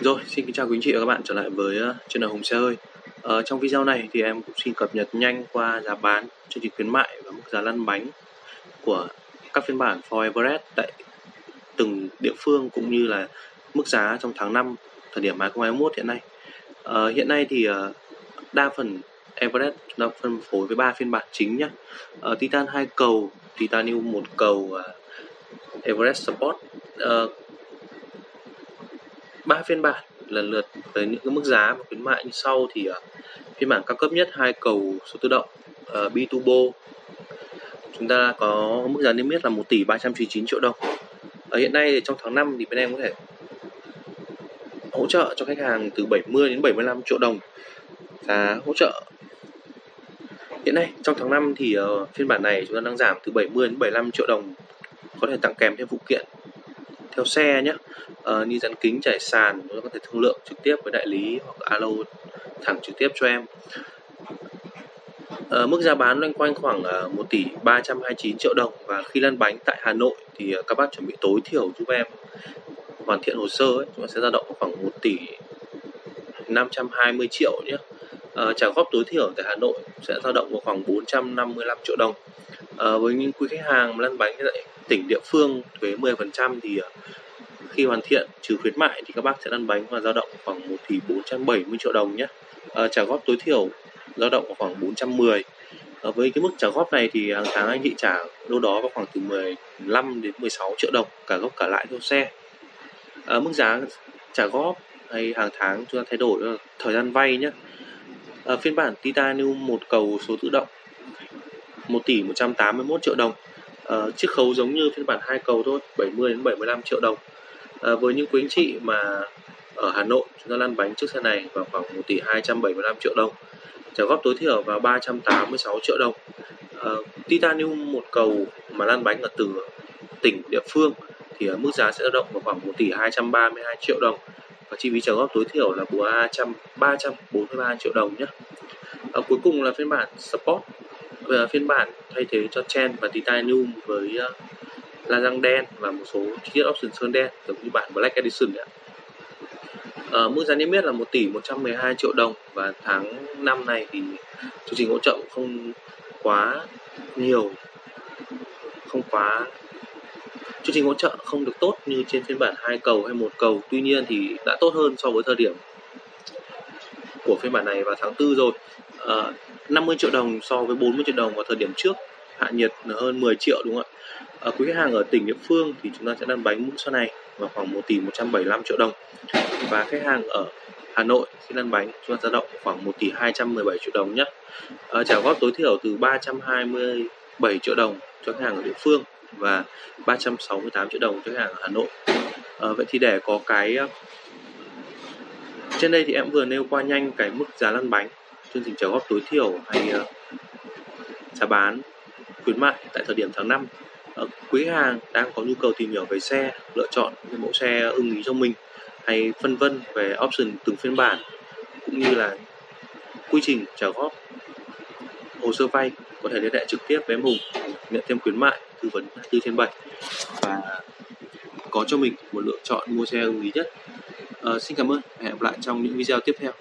Rồi, xin kính chào quý anh chị và các bạn trở lại với Trend Hùng Xe Hơi. Trong video này thì em cũng xin cập nhật nhanh qua giá bán, chương trình khuyến mại và mức giá lăn bánh của các phiên bản Ford Everest tại từng địa phương cũng như là mức giá trong tháng 5 thời điểm 2021 hiện nay. Hiện nay thì đa phần Everest chúng ta phân phối với 3 phiên bản chính nhé. Titan 2 cầu, Titanium 1 cầu và Everest Sport. 3 phiên bản lần lượt với những cái mức giá và khuyến mại như sau. Thì phiên bản cao cấp nhất 2 cầu số tự động Btubo chúng ta có mức giá niêm yết là 1.399.000.000 đồng. Hiện nay thì trong tháng 5 thì bên em có thể hỗ trợ cho khách hàng từ 70 đến 75 triệu đồng giá hỗ trợ. Hiện nay trong tháng 5 thì phiên bản này chúng ta đang giảm từ 70 đến 75 triệu đồng, có thể tặng kèm thêm phụ kiện theo xe nhé, như dán kính, trải sàn. Chúng ta có thể thương lượng trực tiếp với đại lý hoặc alo thẳng trực tiếp cho em. Mức giá bán loanh quanh khoảng 1.329.000.000 đồng, và khi lăn bánh tại Hà Nội thì các bác chuẩn bị tối thiểu giúp em hoàn thiện hồ sơ ấy, chúng ta sẽ dao động khoảng 1.520.000.000 nhé. Trả góp tối thiểu tại Hà Nội sẽ dao động vào khoảng 455.000.000 đồng. Với những quý khách hàng lăn bánh tại tỉnh địa phương thuế 10% thì khi hoàn thiện trừ khuyến mại thì các bác sẽ lăn bánh và dao động khoảng 1.470.000.000 đồng nhé. Trả góp tối thiểu dao động khoảng 410. Với cái mức trả góp này thì hàng tháng anh chị trả đâu đó vào khoảng từ 15 đến 16 triệu đồng cả gốc cả lãi theo xe. Mức giá trả góp hay hàng tháng chúng ta thay đổi thời gian vay nhé. Phiên bản Titanium 1 cầu số tự động 1.181.000.000 đồng, chiết khấu giống như phiên bản 2 cầu thôi, 70 đến 75 triệu đồng. Với những quý anh chị mà ở Hà Nội chúng ta lăn bánh chiếc xe này vào khoảng 1.275.000.000 đồng, trả góp tối thiểu vào 386 triệu đồng. Titanium 1 cầu mà lăn bánh ở từ tỉnh địa phương thì mức giá sẽ dao động vào khoảng 1.232.000.000 đồng, và chi phí trả góp tối thiểu là 343 triệu đồng nhé. Cuối cùng là phiên bản Sport, phiên bản thay thế cho Trend và Titanium với la răng đen và một số chi tiết option sơn đen giống như bản Black Edition ạ. Mức giá niêm yết là 1.112.000.000 đồng, và tháng 5 này thì chương trình hỗ trợ cũng không quá nhiều, không quá, chương trình hỗ trợ không được tốt như trên phiên bản 2 cầu hay 1 cầu. Tuy nhiên thì đã tốt hơn so với thời điểm của phiên bản này vào tháng 4 rồi. 50 triệu đồng so với 40 triệu đồng vào thời điểm trước, hạ nhiệt là hơn 10 triệu đúng không ạ? Quý khách hàng ở tỉnh địa phương thì chúng ta sẽ lăn bánh mũ xe này vào khoảng 1.175.000.000 đồng, và khách hàng ở Hà Nội khi lăn bánh chúng ta dao động khoảng 1.217.000.000 đồng nhé. Trả góp tối thiểu từ 327 triệu đồng cho khách hàng ở địa phương và 368 triệu đồng cho khách hàng ở Hà Nội. Vậy thì để có cái trên đây thì em vừa nêu qua nhanh cái mức giá lăn bánh, chương trình trả góp tối thiểu hay giá bán khuyến mại tại thời điểm tháng 5. Quý hàng đang có nhu cầu tìm hiểu về xe, lựa chọn những mẫu xe ưng ý cho mình hay phân vân về option từng phiên bản cũng như là quy trình trả góp hồ sơ vay, có thể liên hệ trực tiếp với em Hùng, nhận thêm khuyến mại, tư vấn 24/7 và có cho mình một lựa chọn mua xe ưng ý nhất. Xin cảm ơn và hẹn gặp lại trong những video tiếp theo.